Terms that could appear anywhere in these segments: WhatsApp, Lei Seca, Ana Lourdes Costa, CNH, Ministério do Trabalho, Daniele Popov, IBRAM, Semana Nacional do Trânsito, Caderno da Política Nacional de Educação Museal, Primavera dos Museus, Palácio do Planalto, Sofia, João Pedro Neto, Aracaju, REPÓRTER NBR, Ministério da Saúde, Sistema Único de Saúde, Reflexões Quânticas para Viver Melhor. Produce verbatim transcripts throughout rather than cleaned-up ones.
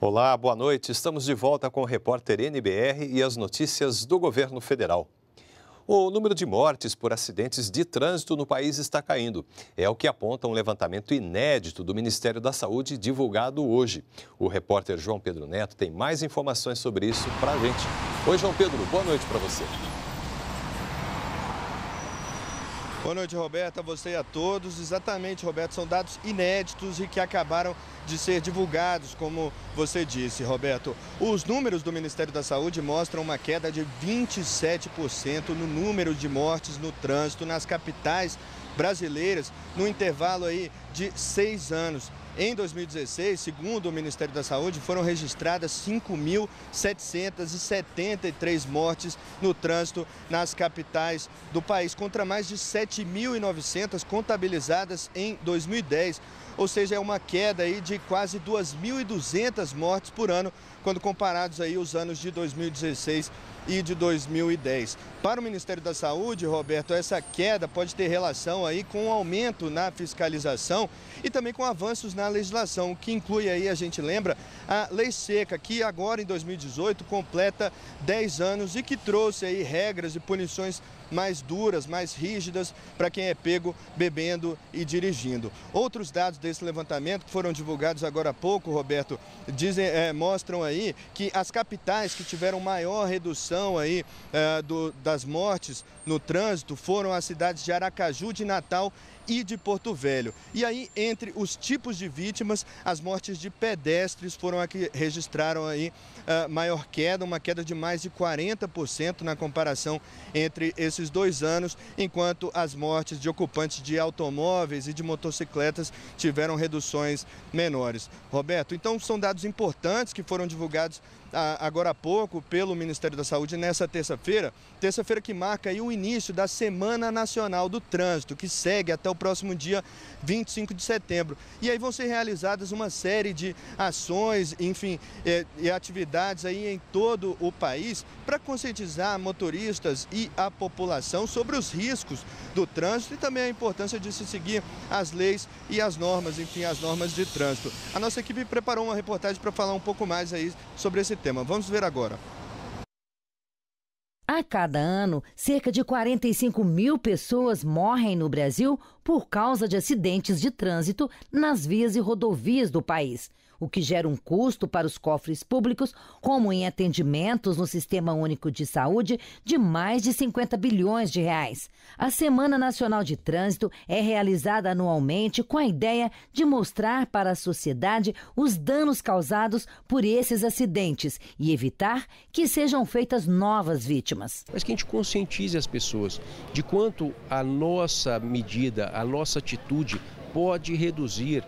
Olá, boa noite. Estamos de volta com o repórter N B R e as notícias do governo federal. O número de mortes por acidentes de trânsito no país está caindo. É o que aponta um levantamento inédito do Ministério da Saúde divulgado hoje. O repórter João Pedro Neto tem mais informações sobre isso para a gente. Oi, João Pedro, boa noite para você. Boa noite, Roberto, a você e a todos. Exatamente, Roberto, são dados inéditos e que acabaram de ser divulgados, como você disse, Roberto. Os números do Ministério da Saúde mostram uma queda de vinte e sete por cento no número de mortes no trânsito nas capitais brasileiras no intervalo aí de seis anos. Em dois mil e dezesseis, segundo o Ministério da Saúde, foram registradas cinco mil setecentas e setenta e três mortes no trânsito nas capitais do país, contra mais de sete mil e novecentas contabilizadas em dois mil e dez. Ou seja, é uma queda aí de quase duas mil e duzentas mortes por ano, quando comparados aí os anos de dois mil e dezesseis e de dois mil e dez. Para o Ministério da Saúde, Roberto, essa queda pode ter relação aí com o aumento na fiscalização e também com avanços na legislação, que inclui aí, a gente lembra, a Lei Seca, que agora em dois mil e dezoito completa dez anos e que trouxe aí regras e punições mais duras, mais rígidas para quem é pego bebendo e dirigindo. Outros dados desse levantamento que foram divulgados agora há pouco, Roberto, dizem, é, mostram aí que as capitais que tiveram maior redução aí, é, do, das mortes no trânsito foram as cidades de Aracaju, de Natal e de Porto Velho. E aí, entre os tipos de vítimas, as mortes de pedestres foram a que registraram aí a maior queda, uma queda de mais de quarenta por cento na comparação entre esses dois anos, enquanto as mortes de ocupantes de automóveis e de motocicletas tiveram reduções menores. Roberto, então são dados importantes que foram divulgados agora há pouco pelo Ministério da Saúde nessa terça-feira, terça-feira que marca aí o início da Semana Nacional do Trânsito, que segue até o próximo dia vinte e cinco de setembro. E aí vão ser realizadas uma série de ações, enfim, é, e atividades aí em todo o país para conscientizar motoristas e a população sobre os riscos do trânsito e também a importância de se seguir as leis e as normas, enfim, as normas de trânsito. A nossa equipe preparou uma reportagem para falar um pouco mais aí sobre esse tema. Vamos ver agora. A cada ano, cerca de quarenta e cinco mil pessoas morrem no Brasil por causa de acidentes de trânsito nas vias e rodovias do país, o que gera um custo para os cofres públicos, como em atendimentos no Sistema Único de Saúde, de mais de cinquenta bilhões de reais. A Semana Nacional de Trânsito é realizada anualmente com a ideia de mostrar para a sociedade os danos causados por esses acidentes e evitar que sejam feitas novas vítimas. Mas que a gente conscientize as pessoas de quanto a nossa medida, a nossa atitude pode reduzir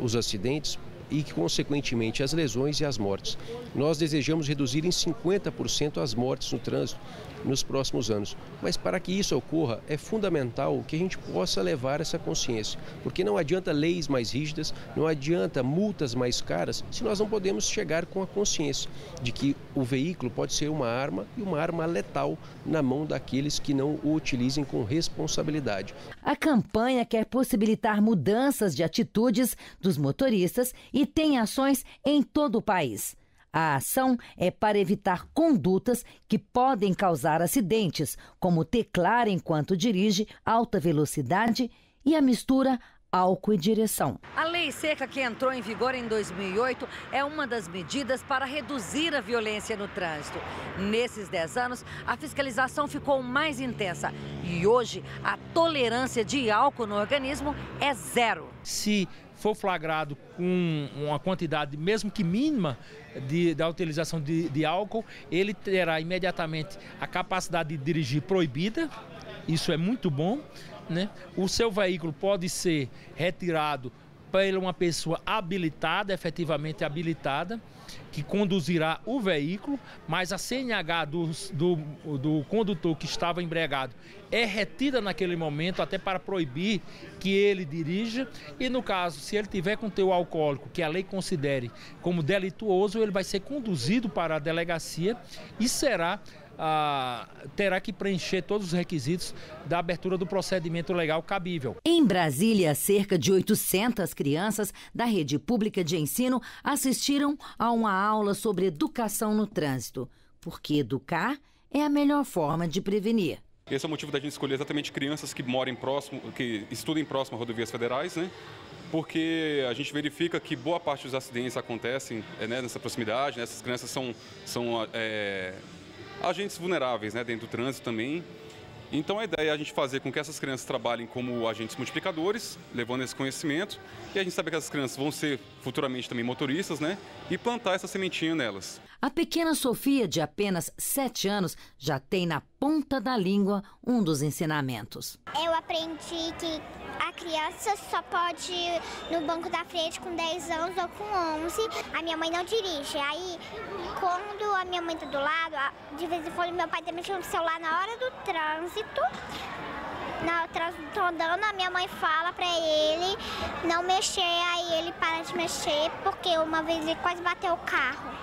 os acidentes e, consequentemente, as lesões e as mortes. Nós desejamos reduzir em cinquenta por cento as mortes no trânsito nos próximos anos. Mas para que isso ocorra, é fundamental que a gente possa levar essa consciência, porque não adianta leis mais rígidas, não adianta multas mais caras, se nós não podemos chegar com a consciência de que o veículo pode ser uma arma e uma arma letal na mão daqueles que não o utilizem com responsabilidade. A campanha quer possibilitar mudanças de atitudes dos motoristas e tem ações em todo o país. A ação é para evitar condutas que podem causar acidentes, como teclar enquanto dirige, alta velocidade e a mistura álcool e direção. A Lei Seca, que entrou em vigor em dois mil e oito, é uma das medidas para reduzir a violência no trânsito. Nesses dez anos, a fiscalização ficou mais intensa e hoje a tolerância de álcool no organismo é zero. Se for flagrado com uma quantidade, mesmo que mínima, de, da utilização de, de álcool, ele terá imediatamente a capacidade de dirigir proibida, isso é muito bom, né? O seu veículo pode ser retirado pela uma pessoa habilitada, efetivamente habilitada, que conduzirá o veículo, mas a C N H do, do, do condutor que estava embriagado é retida naquele momento até para proibir que ele dirija e, no caso, se ele tiver conteúdo alcoólico que a lei considere como delituoso, ele vai ser conduzido para a delegacia e será ah, terá que preencher todos os requisitos da abertura do procedimento legal cabível. Em Brasília, cerca de oitocentas crianças da rede pública de ensino assistiram a uma aula sobre educação no trânsito, porque educar é a melhor forma de prevenir. Esse é o motivo da gente escolher exatamente crianças que moram próximo, que estudem próximo a rodovias federais, né? Porque a gente verifica que boa parte dos acidentes acontecem, né, nessa proximidade, né? Essas crianças são, são é, agentes vulneráveis, né, dentro do trânsito também. Então a ideia é a gente fazer com que essas crianças trabalhem como agentes multiplicadores, levando esse conhecimento, e a gente sabe que essas crianças vão ser futuramente também motoristas, né? E plantar essa sementinha nelas. A pequena Sofia, de apenas sete anos, já tem na ponta da língua um dos ensinamentos. Eu aprendi que a criança só pode ir no banco da frente com dez anos ou com onze. A minha mãe não dirige. Aí, quando a minha mãe está do lado, de vez em quando meu pai também chega no celular na hora do trânsito. No trânsito andando, a minha mãe fala pra ele não mexer, aí ele para de mexer, porque uma vez ele quase bateu o carro.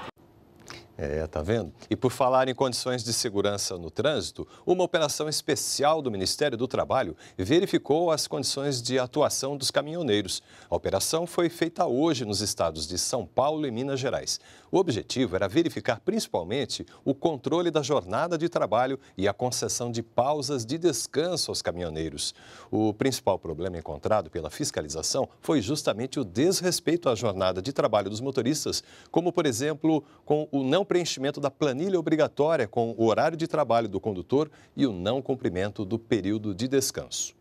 É, tá vendo? E por falar em condições de segurança no trânsito, uma operação especial do Ministério do Trabalho verificou as condições de atuação dos caminhoneiros. A operação foi feita hoje nos estados de São Paulo e Minas Gerais. O objetivo era verificar principalmente o controle da jornada de trabalho e a concessão de pausas de descanso aos caminhoneiros. O principal problema encontrado pela fiscalização foi justamente o desrespeito à jornada de trabalho dos motoristas, como, por exemplo, com o não preenchimento da planilha obrigatória com o horário de trabalho do condutor e o não cumprimento do período de descanso.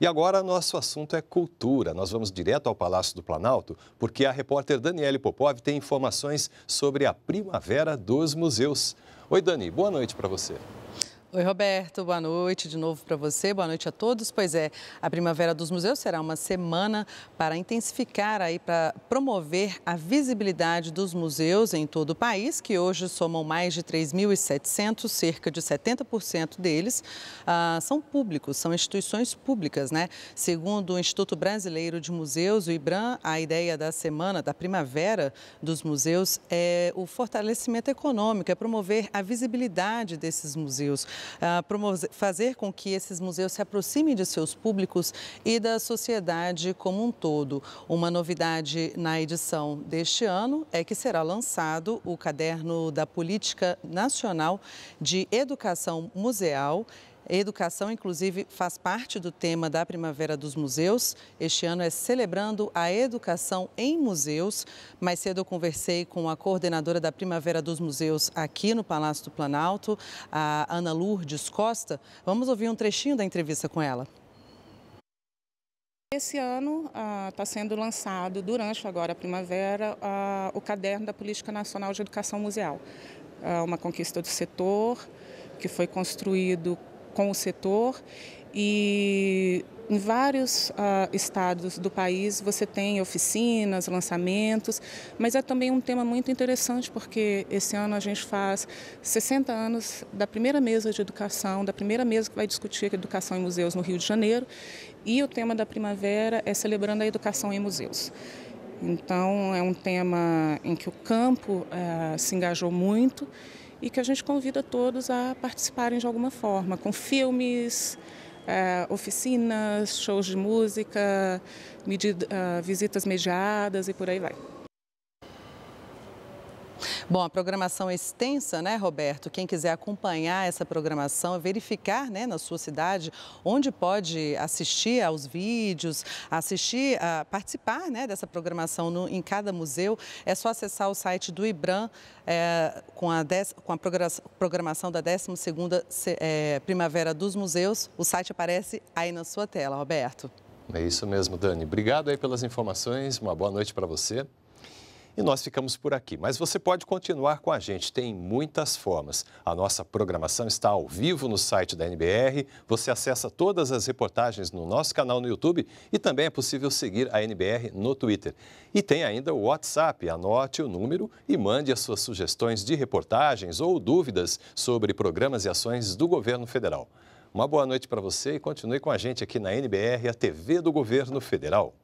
E agora nosso assunto é cultura. Nós vamos direto ao Palácio do Planalto, porque a repórter Daniele Popov tem informações sobre a Primavera dos Museus. Oi, Dani, boa noite para você. Oi, Roberto, boa noite de novo para você, boa noite a todos. Pois é, a Primavera dos Museus será uma semana para intensificar, aí, para promover a visibilidade dos museus em todo o país, que hoje somam mais de três mil e setecentos, cerca de setenta por cento deles ah, são públicos, são instituições públicas, né? Segundo o Instituto Brasileiro de Museus, o IBRAM, a ideia da semana, da Primavera dos Museus, é o fortalecimento econômico, é promover a visibilidade desses museus. Uh, promover, fazer com que esses museus se aproximem de seus públicos e da sociedade como um todo. Uma novidade na edição deste ano é que será lançado o Caderno da Política Nacional de Educação Museal. Educação, inclusive, faz parte do tema da Primavera dos Museus. Este ano é Celebrando a Educação em Museus. Mais cedo eu conversei com a coordenadora da Primavera dos Museus aqui no Palácio do Planalto, a Ana Lourdes Costa. Vamos ouvir um trechinho da entrevista com ela. Esse ano está ah, sendo lançado, durante agora a Primavera, ah, o Caderno da Política Nacional de Educação Museal. Ah, uma conquista do setor, que foi construído com o setor, e em vários uh, estados do país você tem oficinas, lançamentos, mas é também um tema muito interessante, porque esse ano a gente faz sessenta anos da primeira mesa de educação, da primeira mesa que vai discutir educação em museus no Rio de Janeiro, e o tema da Primavera é Celebrando a Educação em Museus. Então é um tema em que o campo uh, se engajou muito, e que a gente convida todos a participarem de alguma forma, com filmes, eh, oficinas, shows de música, medida, eh, visitas mediadas e por aí vai. Bom, a programação é extensa, né, Roberto? Quem quiser acompanhar essa programação, verificar, né, na sua cidade, onde pode assistir aos vídeos, assistir, a participar, né, dessa programação no, em cada museu, é só acessar o site do IBRAM é, com, a dez, com a programação da décima segunda é, Primavera dos Museus. O site aparece aí na sua tela, Roberto. É isso mesmo, Dani. Obrigado aí pelas informações, uma boa noite para você. E nós ficamos por aqui, mas você pode continuar com a gente, tem muitas formas. A nossa programação está ao vivo no site da N B R, você acessa todas as reportagens no nosso canal no YouTube e também é possível seguir a N B R no Twitter. E tem ainda o WhatsApp, anote o número e mande as suas sugestões de reportagens ou dúvidas sobre programas e ações do governo federal. Uma boa noite para você e continue com a gente aqui na N B R, a T V do Governo Federal.